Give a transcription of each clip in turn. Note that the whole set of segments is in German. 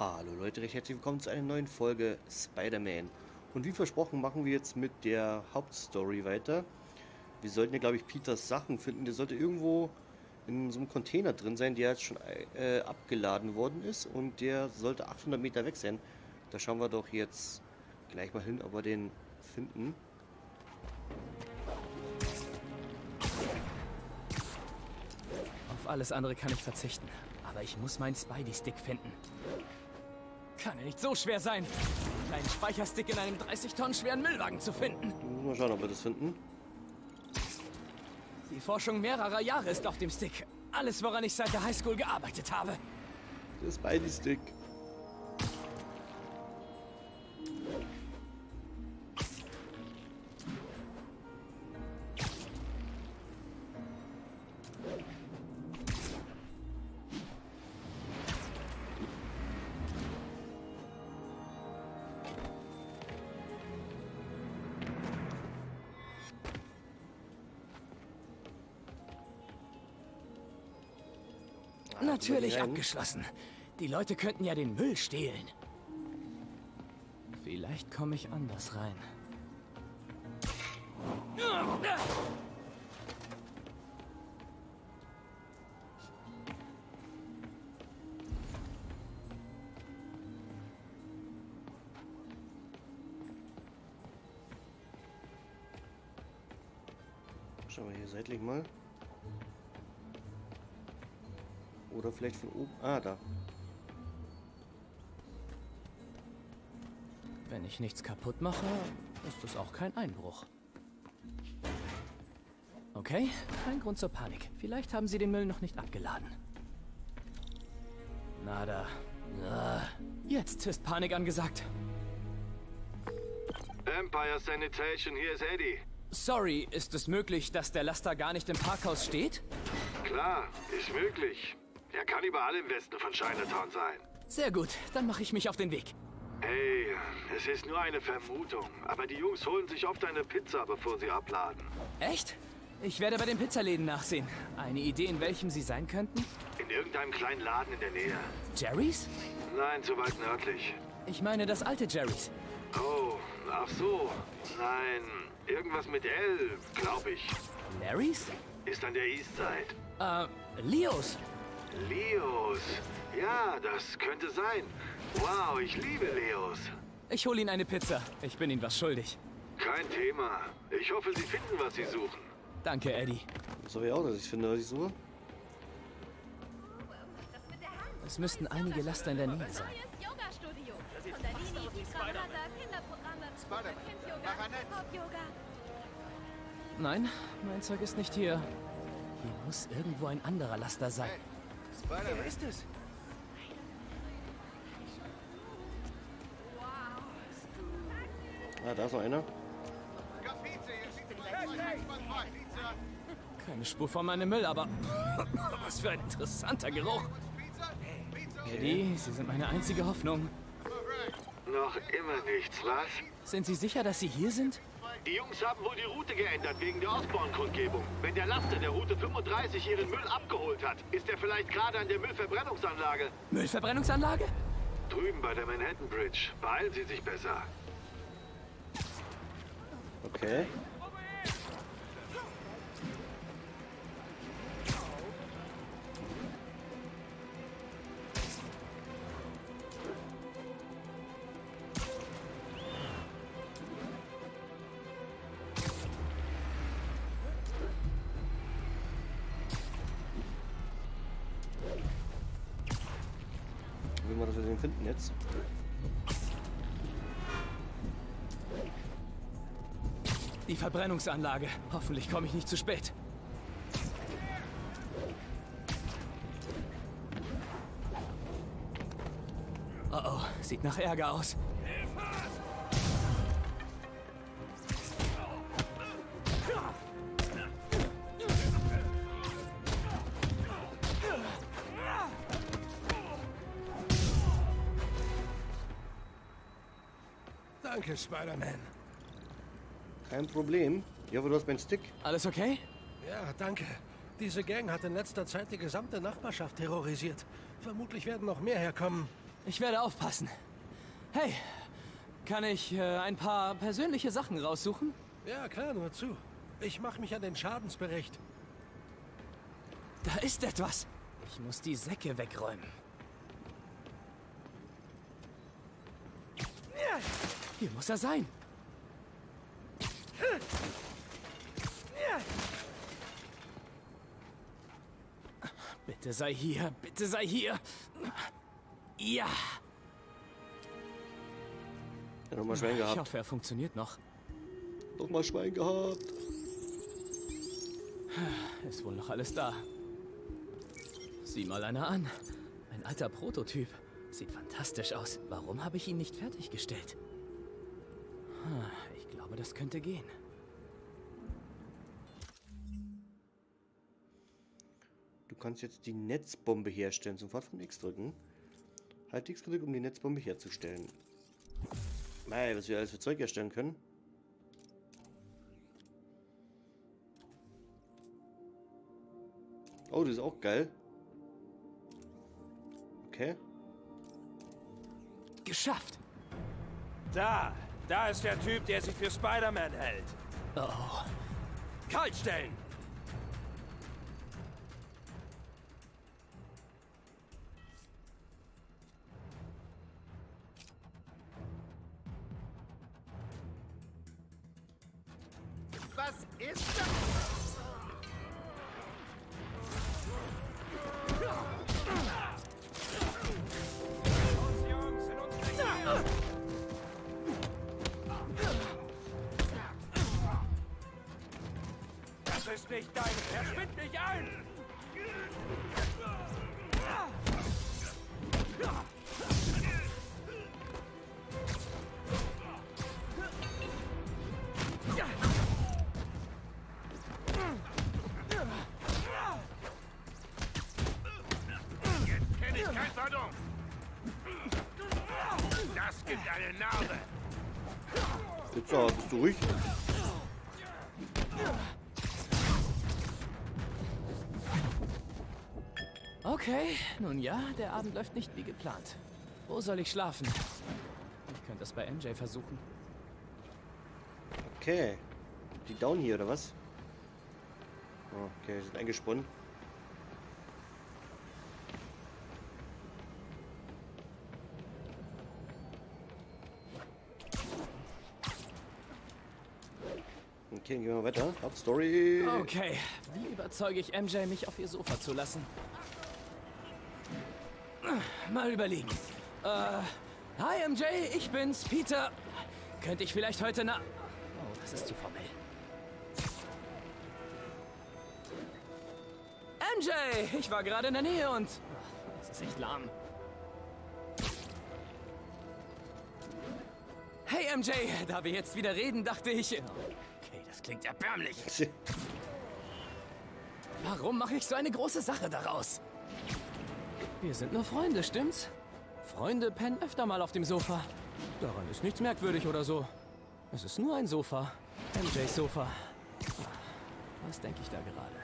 Hallo Leute, recht herzlich willkommen zu einer neuen Folge Spider-Man. Und wie versprochen machen wir jetzt mit der Hauptstory weiter. Wir sollten ja, glaube ich, Peters Sachen finden. Der sollte irgendwo in so einem Container drin sein, der jetzt schon abgeladen worden ist. Und der sollte 800 Meter weg sein. Da schauen wir doch jetzt gleich mal hin, ob wir den finden. Auf alles andere kann ich verzichten. Aber ich muss meinen Spidey-Stick finden. Kann ja nicht so schwer sein, einen kleinen Speicherstick in einem 30 Tonnen schweren Müllwagen zu finden. Mal schauen, ob wir das finden. Die Forschung mehrerer Jahre ist auf dem Stick. Alles, woran ich seit der Highschool gearbeitet habe. Der Spidey-Stick. Natürlich abgeschlossen. Die Leute könnten ja den Müll stehlen. Vielleicht komme ich anders rein. Schauen wir hier seitlich mal. Oder vielleicht von oben. Ah, da. Wenn ich nichts kaputt mache, ist das auch kein Einbruch. Okay, kein Grund zur Panik. Vielleicht haben sie den Müll noch nicht abgeladen. Nada. Jetzt ist Panik angesagt. Empire Sanitation, hier ist Eddie. Sorry, ist es möglich, dass der Laster gar nicht im Parkhaus steht? Klar, ist möglich. Er kann überall im Westen von Chinatown sein. Sehr gut, dann mache ich mich auf den Weg. Hey, es ist nur eine Vermutung, aber die Jungs holen sich oft eine Pizza, bevor sie abladen. Echt? Ich werde bei den Pizzaläden nachsehen. Eine Idee, in welchem sie sein könnten? In irgendeinem kleinen Laden in der Nähe. Jerry's? Nein, zu weit nördlich. Ich meine das alte Jerry's. Oh, ach so. Nein, irgendwas mit L, glaube ich. Larry's? Ist an der Eastside. Leo's. Leo's. Ja, das könnte sein. Wow, ich liebe Leo's. Ich hole Ihnen eine Pizza. Ich bin Ihnen was schuldig. Kein Thema. Ich hoffe, Sie finden, was Sie suchen. Danke, Eddie. Das hoffe ich auch, dass ich finde, was ich suche. Es müssten einige Laster in der Nähe sein. Nein, mein Zeug ist nicht hier. Hier muss irgendwo ein anderer Laster sein. Wer ist es? Ah, da ist noch einer. Keine Spur von meinem Müll, aber was für ein interessanter Geruch. Eddie, Sie sind meine einzige Hoffnung. Noch immer nichts, was? Sind Sie sicher, dass Sie hier sind? Die Jungs haben wohl die Route geändert wegen der Osborn-Kundgebung. Wenn der Laster der Route 35 ihren Müll abgeholt hat, ist er vielleicht gerade an der Müllverbrennungsanlage. Müllverbrennungsanlage? Drüben bei der Manhattan Bridge. Beeilen Sie sich besser. Okay. Dass wir den finden jetzt. Die Verbrennungsanlage. Hoffentlich komme ich nicht zu spät. Oh oh, sieht nach Ärger aus. Danke, Spider-Man. Kein Problem. Ja, aber du hast meinen Stick. Alles okay? Ja, danke. Diese Gang hat in letzter Zeit die gesamte Nachbarschaft terrorisiert. Vermutlich werden noch mehr herkommen. Ich werde aufpassen. Hey, kann ich ein paar persönliche Sachen raussuchen? Ja, klar, nur zu. Ich mache mich an den Schadensbericht. Da ist etwas. Ich muss die Säcke wegräumen. Hier muss er sein. Bitte sei hier, bitte sei hier. Ja. Ja, nochmal Schwein gehabt. Ich hoffe, er funktioniert noch. Nochmal Schwein gehabt. Ist wohl noch alles da. Sieh mal einer an. Ein alter Prototyp. Sieht fantastisch aus. Warum habe ich ihn nicht fertiggestellt? Ich glaube, das könnte gehen. Du kannst jetzt die Netzbombe herstellen. Sofort von X drücken. Halt X gedrückt, um die Netzbombe herzustellen. Mei, was wir alles für Zeug herstellen können. Oh, das ist auch geil. Okay. Geschafft! Da ist der Typ, der sich für Spider-Man hält. Oh. Kaltstellen! Was ist das? Los, Jungs, in uns rein! Das ist nicht dein. Verschwind mich ein! Das gibt eine Narbe. Pizza, bist du ruhig? Okay, nun ja, der Abend läuft nicht wie geplant. Wo soll ich schlafen? Ich könnte das bei MJ versuchen. Okay. Die down hier, oder was? Oh, okay, sind eingesponnen. Okay, gehen wir mal weiter. Hauptstory. Okay, wie überzeuge ich MJ, mich auf ihr Sofa zu lassen? Mal überlegen. Hi MJ, ich bin's, Peter. Könnte ich vielleicht heute Oh, das ist zu formell. MJ, ich war gerade in der Nähe und... Das ist echt lahm. Hey MJ, da wir jetzt wieder reden, dachte ich... Das klingt erbärmlich. Warum mache ich so eine große Sache daraus? Wir sind nur Freunde, stimmt's? Freunde pennen öfter mal auf dem Sofa. Daran ist nichts merkwürdig oder so. Es ist nur ein Sofa. MJs Sofa. Was denke ich da gerade?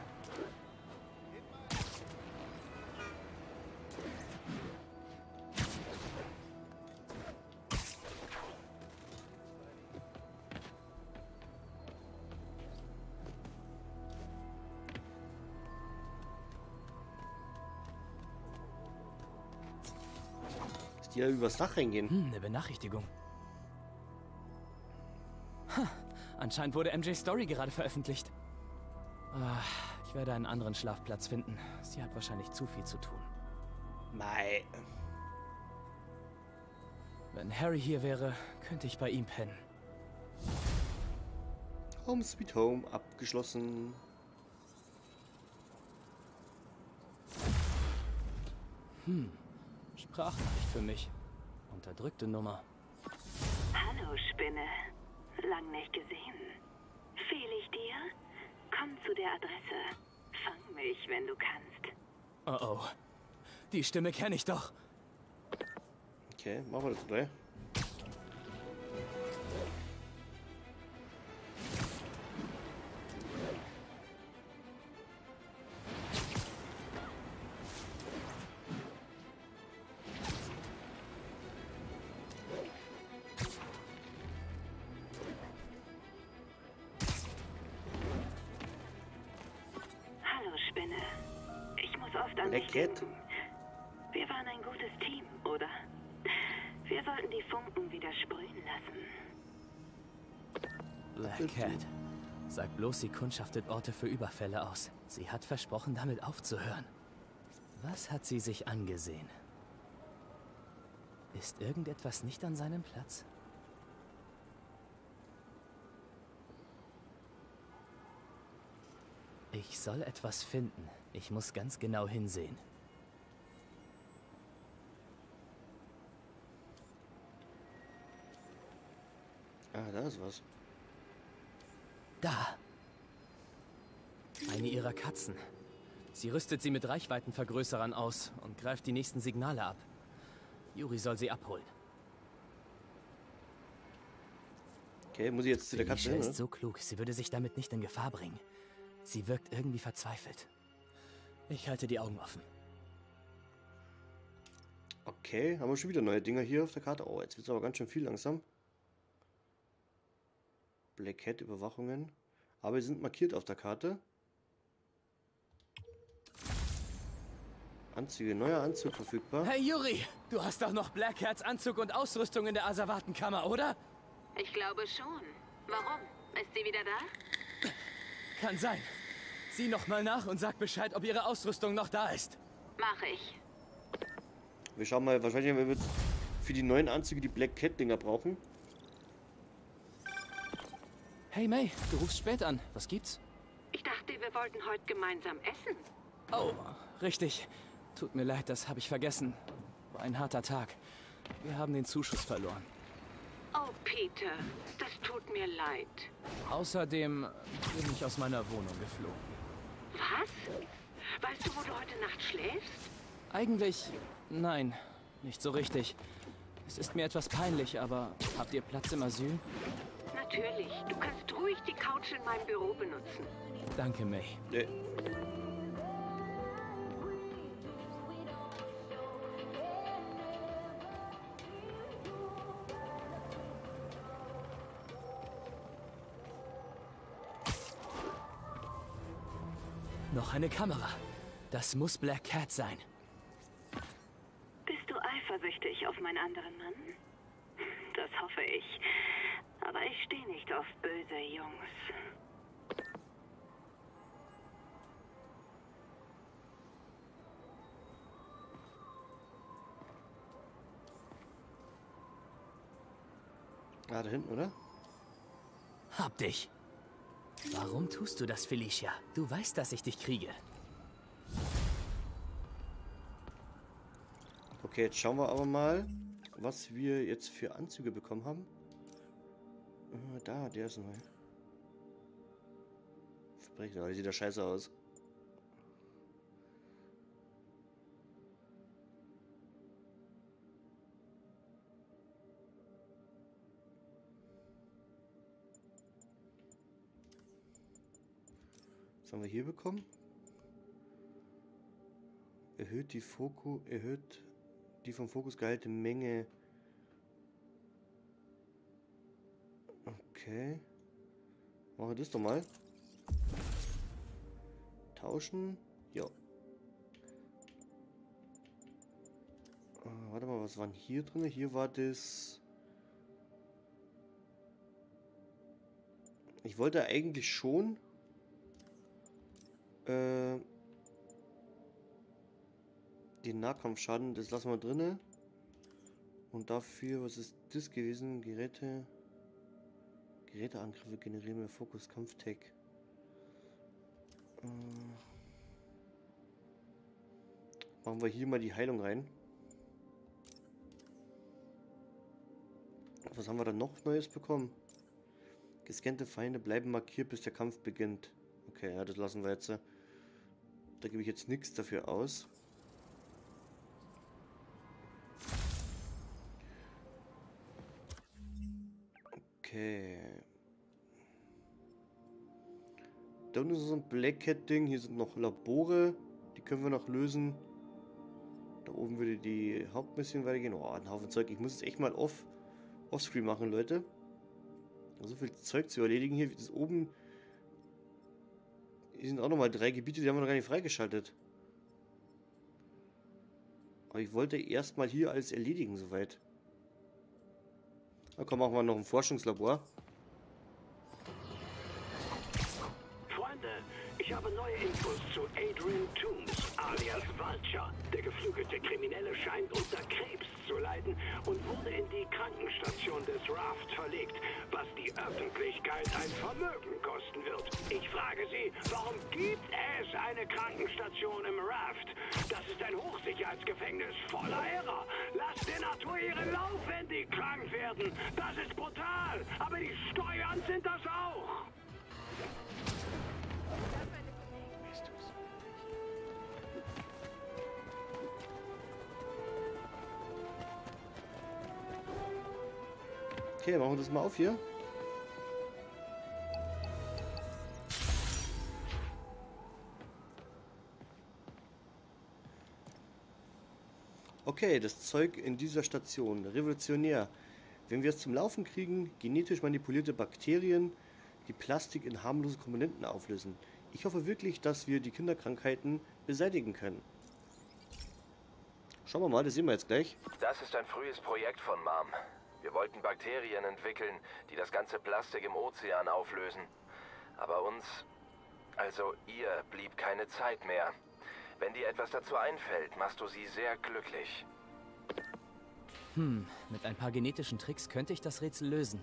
Ja, übers Dach reingehen. Eine Benachrichtigung. Ha, anscheinend wurde MJ's Story gerade veröffentlicht. Ich werde einen anderen Schlafplatz finden. Sie hat wahrscheinlich zu viel zu tun. Mei. Wenn Harry hier wäre, könnte ich bei ihm pennen. Home Sweet Home abgeschlossen. Sprachnachricht für mich. Unterdrückte Nummer. Hallo, Spinne. Lang nicht gesehen. Fehl ich dir? Komm zu der Adresse. Fang mich, wenn du kannst. Oh oh. Die Stimme kenne ich doch. Okay, machen wir das gleich. Black Cat? Wir waren ein gutes Team, oder? Wir sollten die Funken wieder sprühen lassen. Black Cat. Sag bloß, sie kundschaftet Orte für Überfälle aus. Sie hat versprochen, damit aufzuhören. Was hat sie sich angesehen? Ist irgendetwas nicht an seinem Platz? Ich soll etwas finden. Ich muss ganz genau hinsehen. Ah, da ist was. Da! Eine ihrer Katzen. Sie rüstet sie mit Reichweitenvergrößerern aus und greift die nächsten Signale ab. Yuri soll sie abholen. Okay, muss ich jetzt zu der Katze hin, ne? Sie ist so klug, sie würde sich damit nicht in Gefahr bringen. Sie wirkt irgendwie verzweifelt. Ich halte die Augen offen. Okay, haben wir schon wieder neue Dinger hier auf der Karte. Oh, jetzt wird es aber ganz schön viel langsam. Black Cat Überwachungen. Aber sie sind markiert auf der Karte. Anzüge, neuer Anzug verfügbar. Hey Yuri, du hast doch noch Black Cats Anzug und Ausrüstung in der Asservatenkammer, oder? Ich glaube schon. Warum? Ist sie wieder da? Kann sein. Sieh noch mal nach und sag Bescheid, ob ihre Ausrüstung noch da ist. Mach ich. Wir schauen mal, wahrscheinlich haben wir für die neuen Anzüge die Black Cat Dinger brauchen. Hey May, du rufst spät an. Was gibt's? Ich dachte, wir wollten heute gemeinsam essen. Oh, richtig. Tut mir leid, das habe ich vergessen. War ein harter Tag. Wir haben den Zuschuss verloren. Oh, Peter, das tut mir leid. Außerdem bin ich aus meiner Wohnung geflogen. Was? Weißt du, wo du heute Nacht schläfst? Eigentlich, nein, nicht so richtig. Es ist mir etwas peinlich, aber habt ihr Platz im Asyl? Natürlich. Du kannst ruhig die Couch in meinem Büro benutzen. Danke, May. Nee. Noch eine Kamera. Das muss Black Cat sein. Bist du eifersüchtig auf meinen anderen Mann? Das hoffe ich. Aber ich stehe nicht auf böse Jungs. Ah, da hinten, oder? Hab dich. Warum tust du das, Felicia? Du weißt, dass ich dich kriege. Okay, jetzt schauen wir aber mal, was wir jetzt für Anzüge bekommen haben. Da, der ist neu. Verbrechen, aber sieht der scheiße aus. Was haben wir hier bekommen? Erhöht die vom Fokus gehaltene Menge. Okay. Machen wir das doch mal. Tauschen. Ja. Warte mal, was war denn hier drin? Hier war das... Ich wollte eigentlich schon... den Nahkampfschaden, das lassen wir drinne. Und dafür, was ist das gewesen? Geräteangriffe generieren mehr Fokus, Kampftech. Machen wir hier mal die Heilung rein. Was haben wir dann noch Neues bekommen? Gescannte Feinde bleiben markiert, bis der Kampf beginnt. Okay, ja, das lassen wir jetzt. Da gebe ich jetzt nichts dafür aus. Okay. Da unten ist so ein Black Cat Ding. Hier sind noch Labore. Die können wir noch lösen. Da oben würde die Hauptmission weitergehen. Oh, ein Haufen Zeug. Ich muss es echt mal offscreen machen, Leute. So viel Zeug zu erledigen. Hier ist oben... Hier sind auch nochmal 3 Gebiete, die haben wir noch gar nicht freigeschaltet. Aber ich wollte erstmal hier alles erledigen, soweit. Na komm, machen wir noch ein Forschungslabor. Freunde, ich habe neue Infos zu Adrian Toomes, alias Vulture. Der geflügelte Kriminelle scheint unter Krebs zu leiden und wurde in die Krankenstation des RAFT verlegt, was die Öffentlichkeit ein Vermögen kosten wird. Ich frage Sie, warum gibt es eine Krankenstation im RAFT? Das ist ein Hochsicherheitsgefängnis voller Irrer. Lasst den Arturieren laufen, wenn die krank werden. Das ist brutal, aber die Steuern sind das auch. Okay, machen wir das mal auf hier. Okay, das Zeug in dieser Station. Revolutionär. Wenn wir es zum Laufen kriegen, genetisch manipulierte Bakterien, die Plastik in harmlose Komponenten auflösen. Ich hoffe wirklich, dass wir die Kinderkrankheiten beseitigen können. Schauen wir mal, das sehen wir jetzt gleich. Das ist ein frühes Projekt von Mom. Wir wollten Bakterien entwickeln, die das ganze Plastik im Ozean auflösen. Aber uns, also ihr, blieb keine Zeit mehr. Wenn dir etwas dazu einfällt, machst du sie sehr glücklich. Hm, mit ein paar genetischen Tricks könnte ich das Rätsel lösen.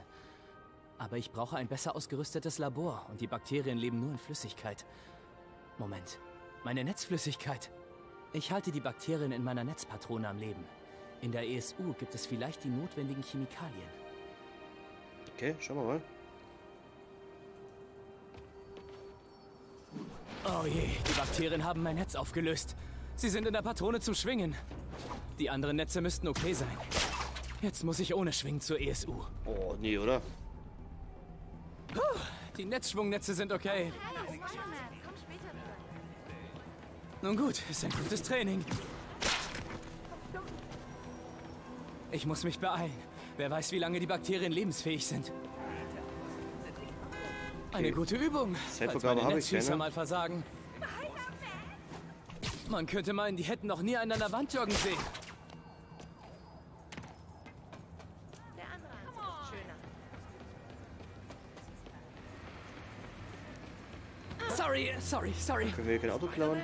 Aber ich brauche ein besser ausgerüstetes Labor und die Bakterien leben nur in Flüssigkeit. Moment, meine Netzflüssigkeit. Ich halte die Bakterien in meiner Netzpatrone am Leben. In der ESU gibt es vielleicht die notwendigen Chemikalien. Okay, schauen wir mal. Oh je, die Bakterien haben mein Netz aufgelöst. Sie sind in der Patrone zum Schwingen. Die anderen Netze müssten okay sein. Jetzt muss ich ohne Schwingen zur ESU. Oh, nee, oder? Puh, die Netzschwungnetze sind okay. Nun gut, ist ein gutes Training. Ich muss mich beeilen. Wer weiß, wie lange die Bakterien lebensfähig sind. Eine gute Übung. Falls meine Netzfüßer mal versagen. Man könnte meinen, die hätten noch nie einen an der Wand joggen sehen. Sorry. Können wir hier kein Auto klauen?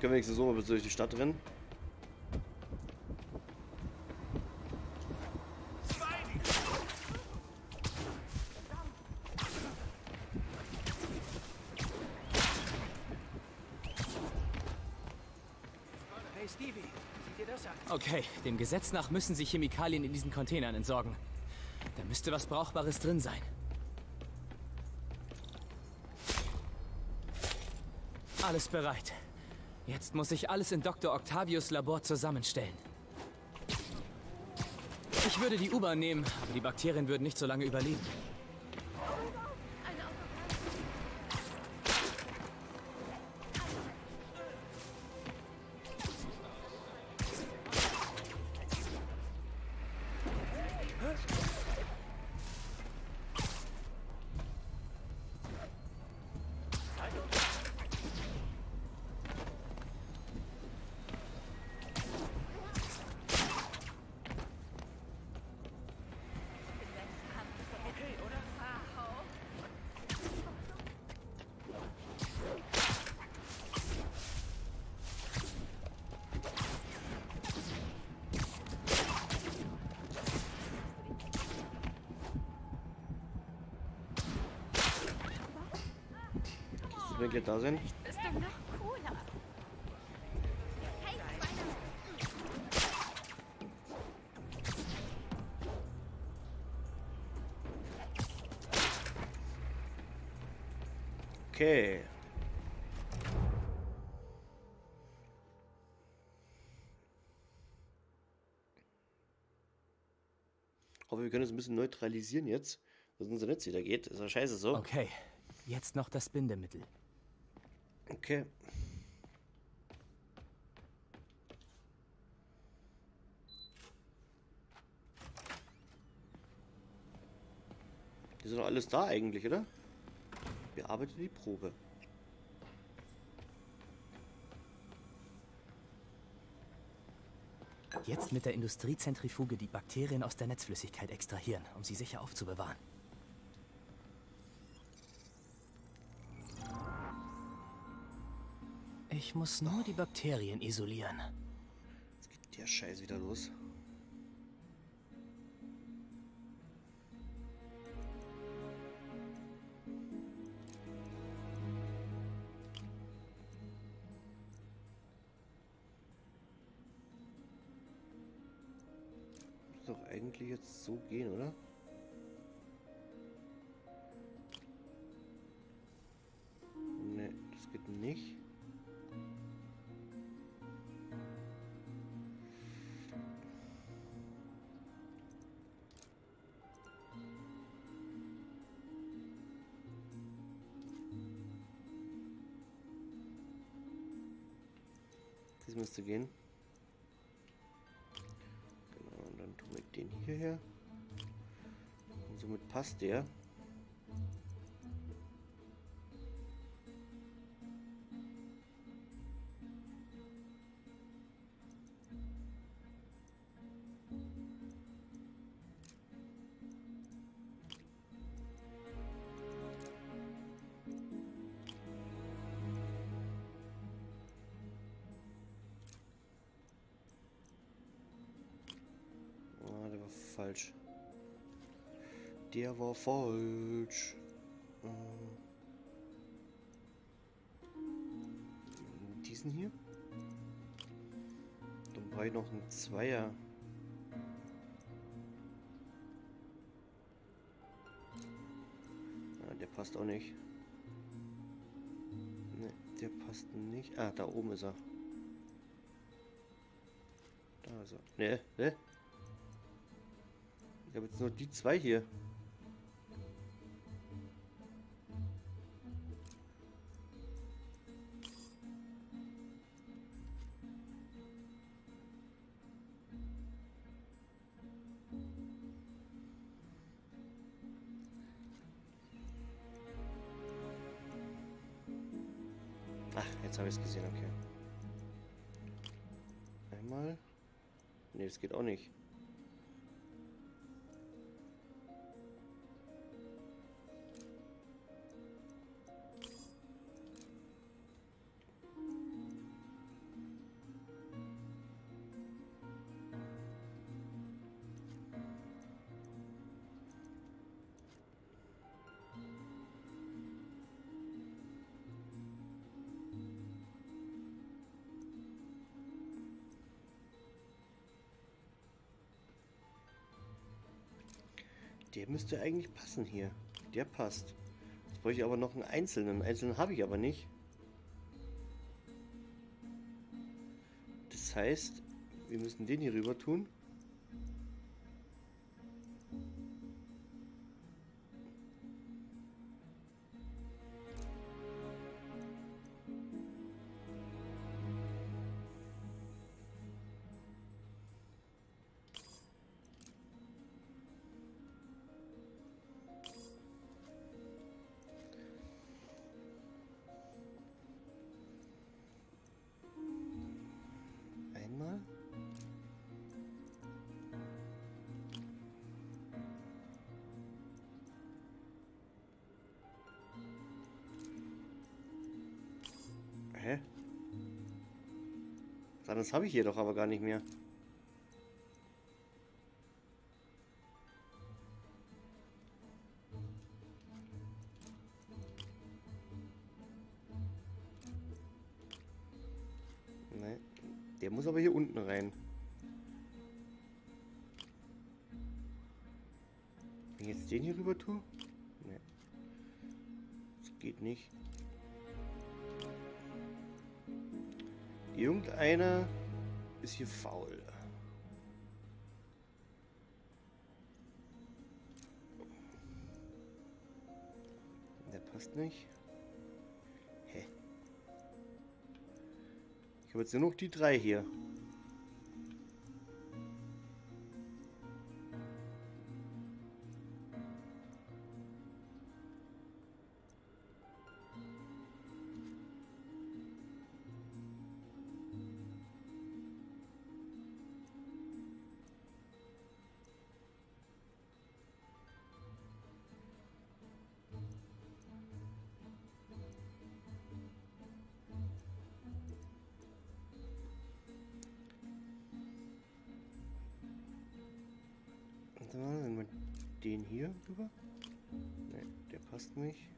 Können wir wenigstens so mal durch die Stadt rennen. Hey Stevie, sieh dir das an. Okay, dem Gesetz nach müssen sie Chemikalien in diesen Containern entsorgen. Da müsste was Brauchbares drin sein. Alles bereit. Jetzt muss ich alles in Dr. Octavius' Labor zusammenstellen. Ich würde die U-Bahn nehmen, aber die Bakterien würden nicht so lange überleben. Da sind. Bist du noch cooler? Hey, okay. Hoffe, wir können es ein bisschen neutralisieren jetzt, dass unser Netz wieder geht. Ist ja scheiße so. Okay, jetzt noch das Bindemittel. Okay. Die sind doch alles da eigentlich, oder? Bearbeite die Probe. Jetzt mit der Industriezentrifuge die Bakterien aus der Netzflüssigkeit extrahieren, um sie sicher aufzubewahren. Ich muss nur die Bakterien isolieren. Jetzt geht der Scheiß wieder los. Doch eigentlich jetzt so gehen, oder? Ne, das geht nicht. Das müsste gehen. Den hierher. Und somit passt der. Falsch. Der war falsch. Diesen hier? Dann brauche ich noch einen Zweier. Ah, der passt auch nicht. Ne, der passt nicht. Ah, da oben ist er. Da ist er. Ne, ne? Ich habe jetzt nur die zwei hier. Ach, jetzt habe ich es gesehen, okay. Einmal. Ne, das geht auch nicht. Der müsste eigentlich passen hier. Der passt. Jetzt bräuchte ich aber noch einen einzelnen. Einen einzelnen habe ich aber nicht. Das heißt, wir müssen den hier rüber tun. Hä? Was anderes habe ich hier doch aber gar nicht mehr. Ne. Der muss aber hier unten rein. Wenn ich jetzt den hier rüber tue? Ne. Das geht nicht. Irgendeiner ist hier faul. Der passt nicht. Hä? Ich habe jetzt nur noch die drei hier. den hier rüber? Ne, der passt nicht.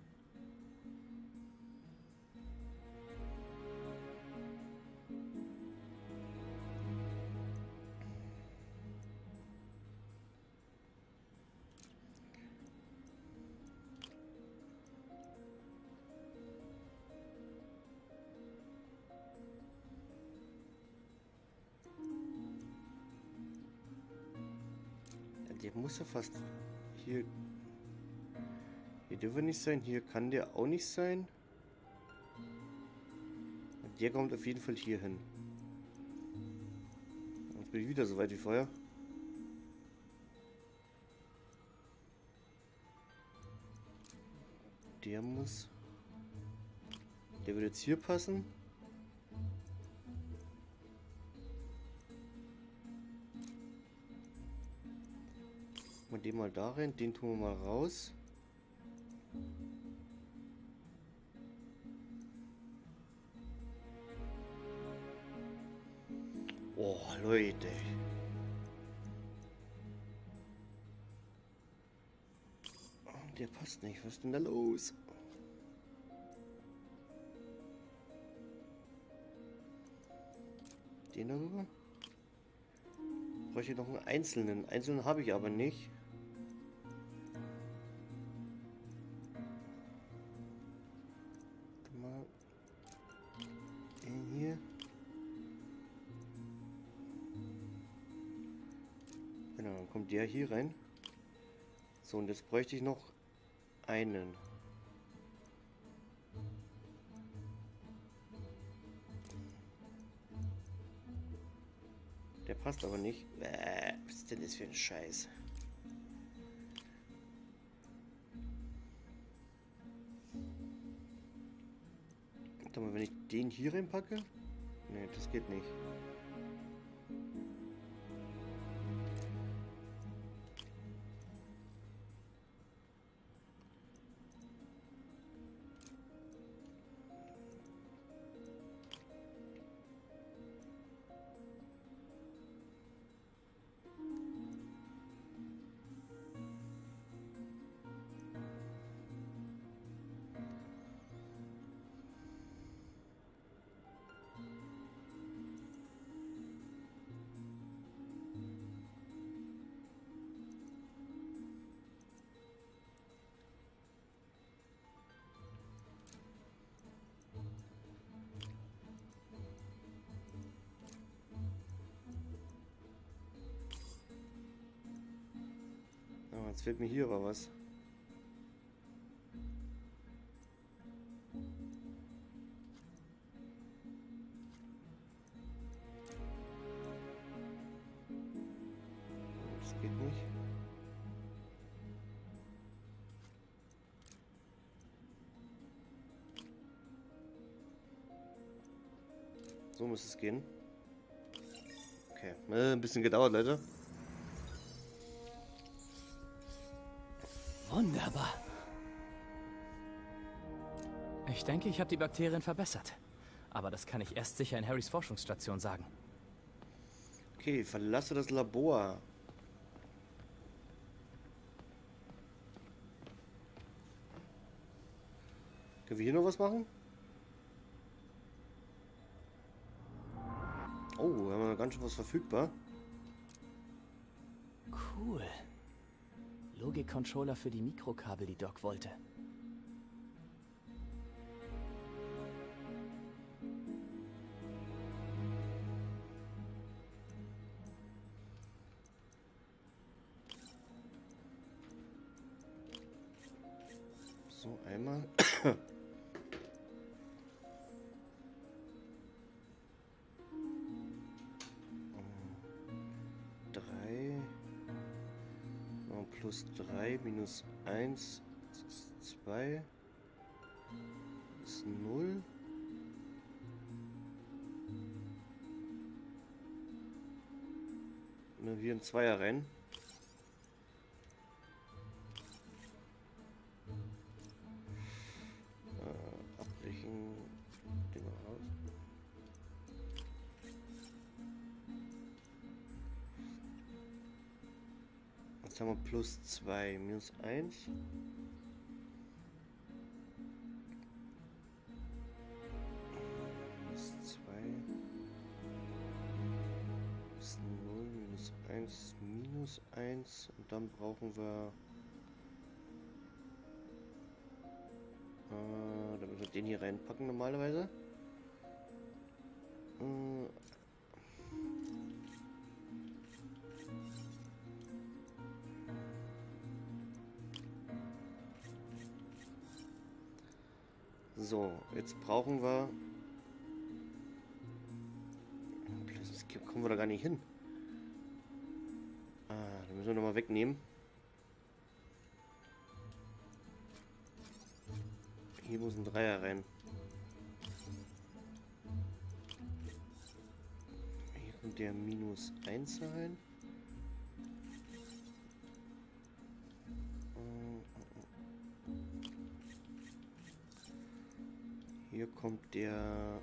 Der muss ja fast hier. Hier dürfen nicht sein. Hier kann der auch nicht sein. Und der kommt auf jeden Fall hier hin. Jetzt bin ich wieder so weit wie vorher. Der muss. Der würde jetzt hier passen. Den mal da rein, den tun wir mal raus. Oh, Leute. Der passt nicht. Was ist denn da los? Den darüber? Ich bräuchte noch einen einzelnen. Einzelnen habe ich aber nicht. Der hier rein. So, und jetzt bräuchte ich noch einen. Der passt aber nicht. Was ist denn das für ein Scheiß? Warte mal, wenn ich den hier reinpacke? Ne, das geht nicht. Jetzt fehlt mir hier aber was. Das geht nicht. So muss es gehen. Okay, ein bisschen gedauert, Leute. Wunderbar. Ich denke, ich habe die Bakterien verbessert. Aber das kann ich erst sicher in Harrys Forschungsstation sagen. Okay, verlasse das Labor. Können wir hier noch was machen? Oh, haben wir ganz schön was verfügbar. Cool. Logik-Controller für die Mikrokabel, die Doc wollte. So, einmal. Plus 3 minus 1 ist 2 ist 0. Nur hier ein Zweier rein. Abbrechen. Den mal raus. Jetzt haben wir plus 2, minus 1. Minus 2. Plus 0, minus 1, minus 1. Und dann brauchen wir... dann müssen wir den hier reinpacken normalerweise. So, jetzt brauchen wir... Kommen wir da gar nicht hin. Da müssen wir nochmal wegnehmen. Hier muss ein Dreier rein. Hier kommt der minus 1 rein. Hier kommt der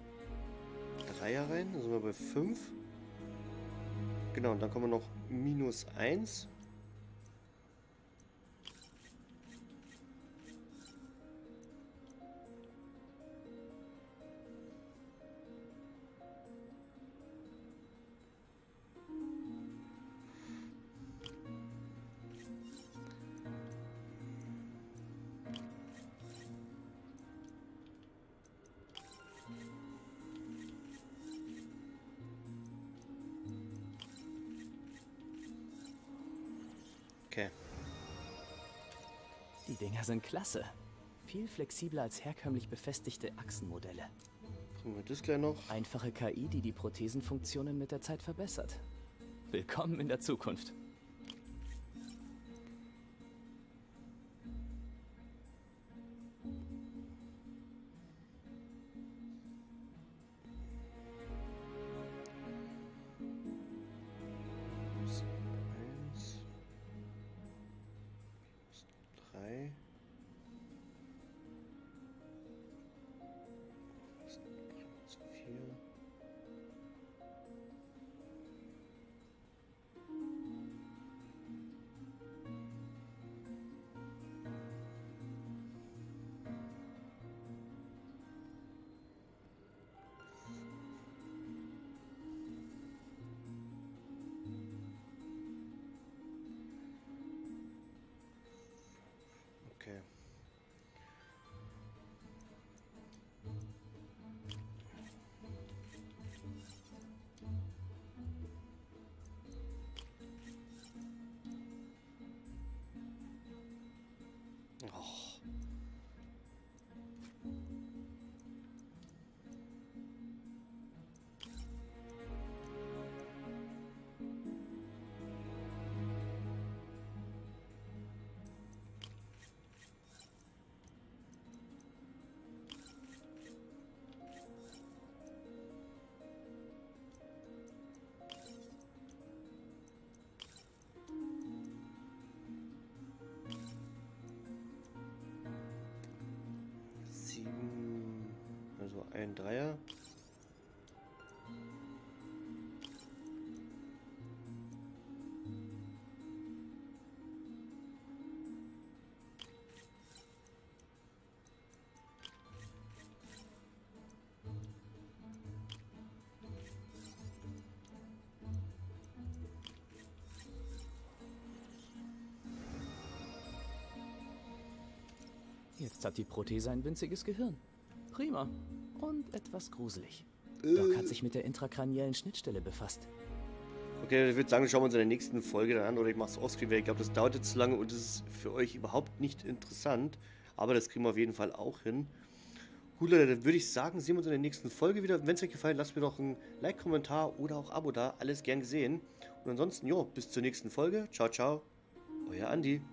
Dreier rein. Da sind wir bei 5. Genau, und dann kommen wir noch minus 1. Okay. Die Dinger sind klasse. Viel flexibler als herkömmlich befestigte Achsenmodelle. Kriegen wir das gleich noch? Einfache KI, die die Prothesenfunktionen mit der Zeit verbessert. Willkommen in der Zukunft. Okay. Oh. Also ein Dreier. Jetzt hat die Prothese ein winziges Gehirn. Prima. Und etwas gruselig. Doc hat sich mit der intrakraniellen Schnittstelle befasst. Okay, ich würde sagen, schauen wir uns in der nächsten Folge dann an. Oder ich mache es offscreen, weil ich glaube, das dauert jetzt zu lange und das ist für euch überhaupt nicht interessant. Aber das kriegen wir auf jeden Fall auch hin. Gut, Leute, dann würde ich sagen, sehen wir uns in der nächsten Folge wieder. Wenn es euch gefallen, lasst mir doch ein Like, Kommentar oder auch Abo da. Alles gern gesehen. Und ansonsten, jo, bis zur nächsten Folge. Ciao, ciao. Euer Andi.